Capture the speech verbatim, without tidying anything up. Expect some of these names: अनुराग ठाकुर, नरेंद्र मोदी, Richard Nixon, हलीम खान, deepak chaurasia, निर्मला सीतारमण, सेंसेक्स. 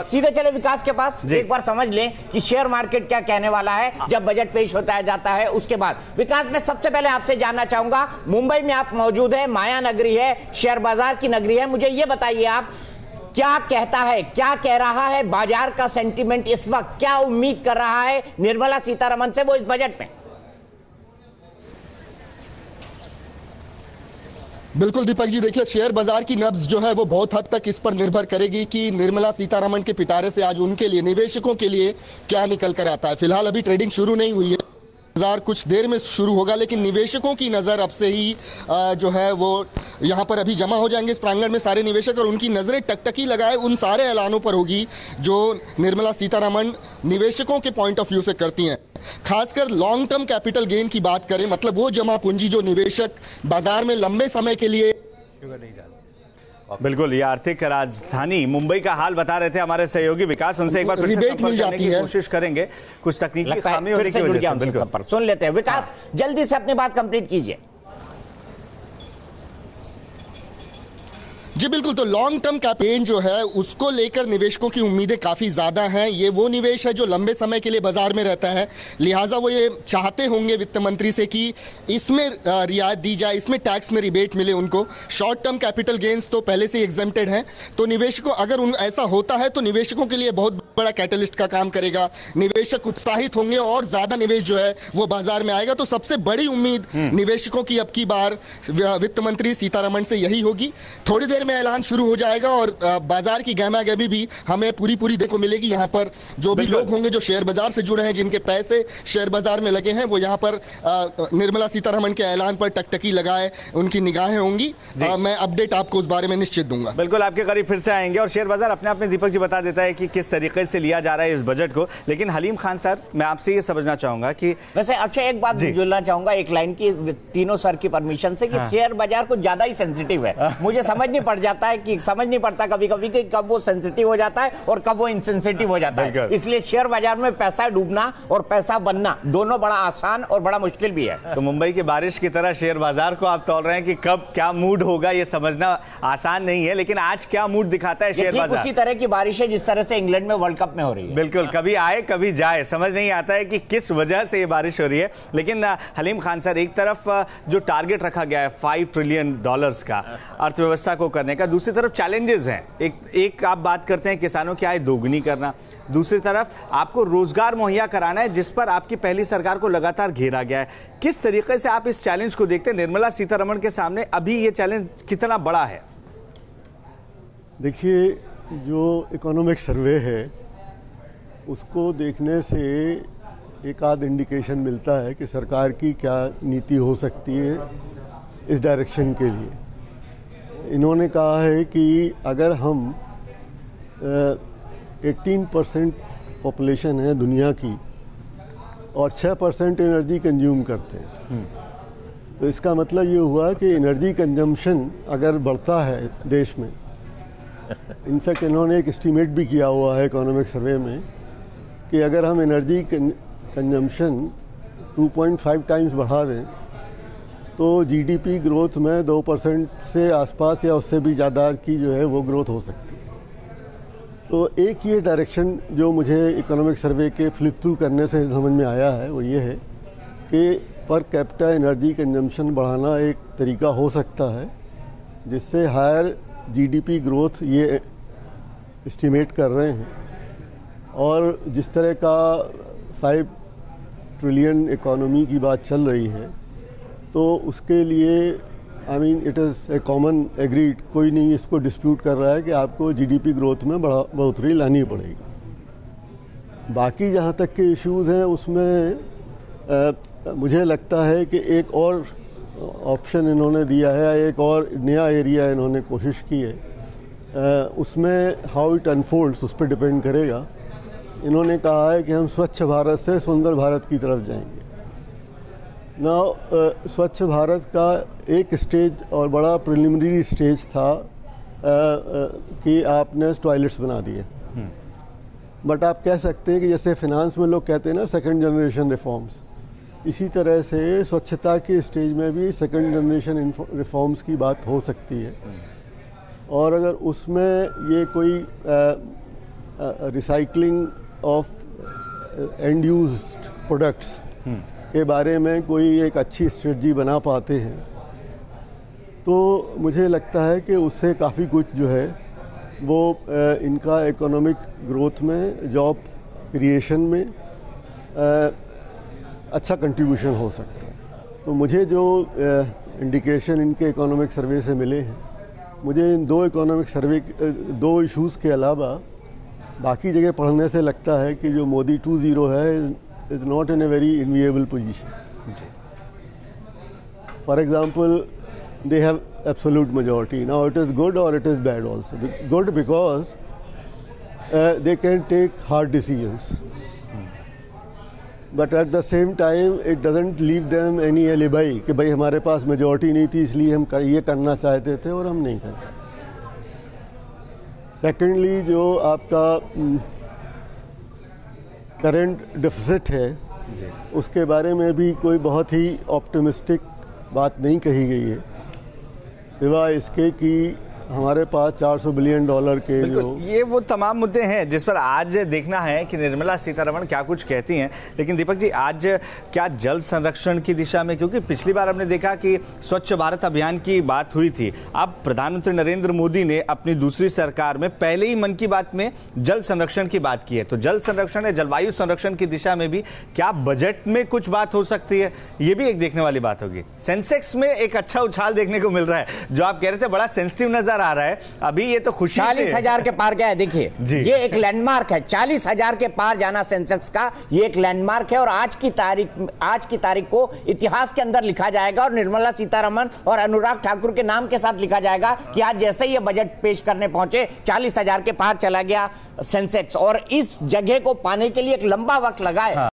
सीधे चले विकास के पास। एक बार समझ लें कि शेयर मार्केट क्या कहने वाला है जब बजट पेश होता जाता है। उसके बाद विकास में सबसे पहले आपसे जानना चाहूंगा, मुंबई में आप मौजूद है, माया नगरी है, शेयर बाजार की नगरी है। मुझे ये बताइए आप, क्या कहता है, क्या कह रहा है बाजार का सेंटिमेंट इस वक्त, क्या उम्मीद कर रहा है निर्मला सीतारमण से वो इस बजट में? बिल्कुल दीपक जी, देखिए शेयर बाजार की नब्ज जो है वो बहुत हद तक इस पर निर्भर करेगी कि निर्मला सीतारमण के पिटारे से आज उनके लिए, निवेशकों के लिए क्या निकल कर आता है। फिलहाल अभी ट्रेडिंग शुरू नहीं हुई है, बाजार कुछ देर में शुरू होगा, लेकिन निवेशकों की नज़र अब से ही जो है वो यहाँ पर अभी जमा हो जाएंगे इस प्रांगण में सारे निवेशक, और उनकी नज़रें टकटकी लगाए उन सारे ऐलानों पर होगी जो निर्मला सीतारमण निवेशकों के पॉइंट ऑफ व्यू से करती हैं। खासकर लॉन्ग टर्म कैपिटल गेन की बात करें, मतलब वो जमा पूंजी जो निवेशक बाजार में लंबे समय के लिए। बिल्कुल, ये आर्थिक राजधानी मुंबई का हाल बता रहे थे हमारे सहयोगी विकास, उनसे एक बार फिर से संपर्क करने की कोशिश करेंगे, कुछ तकनीकी खामी होने की वजह से। बिल्कुल सुन लेते हैं विकास, जल्दी से अपनी बात कंप्लीट कीजिए। जी बिल्कुल, तो लॉन्ग टर्म कैपेन जो है उसको लेकर निवेशकों की उम्मीदें काफ़ी ज़्यादा हैं। ये वो निवेश है जो लंबे समय के लिए बाजार में रहता है, लिहाजा वो ये चाहते होंगे वित्त मंत्री से कि इसमें रियायत दी जाए, इसमें टैक्स में रिबेट मिले उनको। शॉर्ट टर्म कैपिटल गेंस तो पहले से एग्जेम्प्टेड हैं, तो निवेशकों अगर उन ऐसा होता है तो निवेशकों के लिए बहुत बड़ा कैटलिस्ट का काम करेगा, निवेशक उत्साहित होंगे और ज़्यादा निवेश जो है वो बाजार में आएगा। तो सबसे बड़ी उम्मीद निवेशकों की अब की बार वित्त मंत्री सीतारमण से यही होगी। थोड़ी देर में ऐलान शुरू हो जाएगा और बाजार की गहमागहमी भी हमें पूरी पूरी देखो मिलेगी। यहाँ पर जो भी लोग होंगे जो शेयर बाजार से जुड़े हैं, जिनके पैसे शेयर बाजार में लगे हैं, वो यहाँ पर निर्मला सीतारमण के ऐलान पर टकटकी लगाए उनकी निगाहें होंगी। आ, मैं अपडेट आपको उस बारे में निश्चित दूंगा। बिल्कुल आपके करीब फिर से आएंगे। और शेयर बाजार अपने आप में दीपक जी बता देता है कि किस तरीके से लिया जा रहा है इस बजट को। लेकिन हलीम खान सर, मैं आपसे ये समझना चाहूंगा कि वैसे अच्छा एक बात जुड़ना चाहूंगा एक लाइन की तीनों सर की परमिशन से, कि शेयर बाजार कुछ ज्यादा ही सेंसिटिव है। मुझे समझ नहीं पड़ जाता है कि समझ नहीं पड़ता कभी कभी कि कब वो सेंसिटिव हो जाता है और कब वो इनसेंसिटिव हो जाता है। इसलिए शेयर बाजार में पैसा डूबना और पैसा बनना दोनों बड़ा आसान और बड़ा मुश्किल भी है। तो मुंबई की बारिश की तरह शेयर बाजार को आप तौल रहे हैं कि कब क्या मूड होगा, ये समझना आसान नहीं है। लेकिन आज क्या मूड दिखाता है शेयर बाजार, उसी तरह की बारिश है जिस तरह से इंग्लैंड में वर्ल्ड कप में हो रही है। बिल्कुल, कभी आए कभी जाए, समझ नहीं आता है कि किस वजह से ये बारिश हो रही है। लेकिन हलीम खान सर, एक तरफ जो टारगेट रखा गया है फाइव ट्रिलियन डॉलर्स का अर्थव्यवस्था को करने का, दूसरी तरफ चैलेंजेस हैं। एक एक आप बात करते हैं किसानों की आय दोगुनी करना, दूसरी तरफ आपको रोजगार मुहैया कराना है जिस पर आपकी पहली सरकार को लगातार घेरा गया है। किस तरीके से आप इस चैलेंज को देखते हैं निर्मला सीतारमण के सामने, अभी ये चैलेंज कितना बड़ा है? देखिए, जो इकोनॉमिक सर्वे है उसको देखने से एक आध इंडिकेशन मिलता है कि सरकार की क्या नीति हो सकती है इस डायरेक्शन के लिए। इन्होंने कहा है कि अगर हम अठारह परसेंट पॉपुलेशन है दुनिया की और छह परसेंट एनर्जी कंज्यूम करते हैं, तो इसका मतलब ये हुआ कि एनर्जी कंजम्पशन अगर बढ़ता है देश में, इनफैक्ट इन्होंने एक एस्टीमेट भी किया हुआ है इकोनॉमिक सर्वे में कि अगर हम energy consumption two point five times बढ़ा दें तो जीडीपी ग्रोथ में दो परसेंट से आसपास या उससे भी ज़्यादा की जो है वो ग्रोथ हो सकती है। तो एक ये डायरेक्शन जो मुझे इकोनॉमिक सर्वे के फ्लिप थ्रू करने से समझ में आया है वो ये है कि पर कैपिटा एनर्जी कंजम्पशन बढ़ाना एक तरीका हो सकता है जिससे हायर जीडीपी ग्रोथ ये एस्टिमेट कर रहे हैं। और जिस तरह का फाइव ट्रिलियन इकोनॉमी की बात चल रही है तो उसके लिए I mean it is a common agreed, कोई नहीं इसको डिस्प्यूट कर रहा है कि आपको जीडीपी ग्रोथ में बढ़ा बढ़ोतरी लानी पड़ेगी। बाकी जहाँ तक के इश्यूज़ हैं उसमें आ, मुझे लगता है कि एक और ऑप्शन इन्होंने दिया है, एक और नया एरिया इन्होंने कोशिश की है, आ, उसमें हाउ इट अनफोल्ड्स उस पर डिपेंड करेगा। इन्होंने कहा है कि हम स्वच्छ भारत से सुंदर भारत की तरफ जाएंगे। नाउ स्वच्छ भारत का एक स्टेज और बड़ा प्रिलिमिनरी स्टेज था आ, आ, कि आपने टॉयलेट्स बना दिए, बट आप कह सकते हैं कि जैसे फिनांस में लोग कहते हैं ना सेकंड जनरेशन रिफॉर्म्स, इसी तरह से स्वच्छता के स्टेज में भी सेकंड जनरेशन रिफॉर्म्स की बात हो सकती है। और अगर उसमें ये कोई recycling of end used products के बारे में कोई एक अच्छी स्ट्रेटजी बना पाते हैं तो मुझे लगता है कि उससे काफ़ी कुछ जो है वो इनका इकोनॉमिक ग्रोथ में, जॉब क्रिएशन में अच्छा कंट्रीब्यूशन हो सकता है। तो मुझे जो इंडिकेशन इनके इकोनॉमिक सर्वे से मिले हैं, मुझे इन दो इकोनॉमिक सर्वे दो इश्यूज़ के अलावा बाकी जगह पढ़ने से लगता है कि जो मोदी टू ज़ीरो है is not in a very enviable position. For example they have absolute majority. Now it is good or it is bad also. Be- good because uh, they can take hard decisions. Hmm. But at the same time it doesn't leave them any alibi कि भाई हमारे पास majority नहीं थी इसलिए हम ये करना चाहते थे और हम नहीं करते। Secondly जो आपका current deficit है उसके बारे में भी कोई बहुत ही optimistic बात नहीं कही गई है सिवाय इसके कि हमारे पास चार सौ बिलियन डॉलर के जो ये वो तमाम मुद्दे हैं जिस पर आज देखना है कि निर्मला सीतारमण क्या कुछ कहती हैं। लेकिन दीपक जी, आज क्या जल संरक्षण की दिशा में, क्योंकि पिछली बार हमने देखा कि स्वच्छ भारत अभियान की बात हुई थी, अब प्रधानमंत्री नरेंद्र मोदी ने अपनी दूसरी सरकार में पहले ही मन की बात में जल संरक्षण की बात की है, तो जल संरक्षण या जलवायु संरक्षण की दिशा में भी क्या बजट में कुछ बात हो सकती है, ये भी एक देखने वाली बात होगी। सेंसेक्स में एक अच्छा उछाल देखने को मिल रहा है, जो आप कह रहे थे बड़ा सेंसिटिव नजर आ रहा है अभी, ये तो खुशी चालीस हज़ार के पार गया है। देखिए ये एक लैंडमार्क है, चालीस हज़ार के पार जाना सेंसेक्स का, ये एक लैंडमार्क है और आज की तारीख आज की तारीख को इतिहास के अंदर लिखा जाएगा और निर्मला सीतारमण और अनुराग ठाकुर के नाम के साथ लिखा जाएगा कि आज जैसे ही ये बजट पेश करने पहुंचे चालीस हज़ार के पार चला गया सेंसेक्स। और इस जगह को पाने के लिए एक लंबा वक्त लगा है।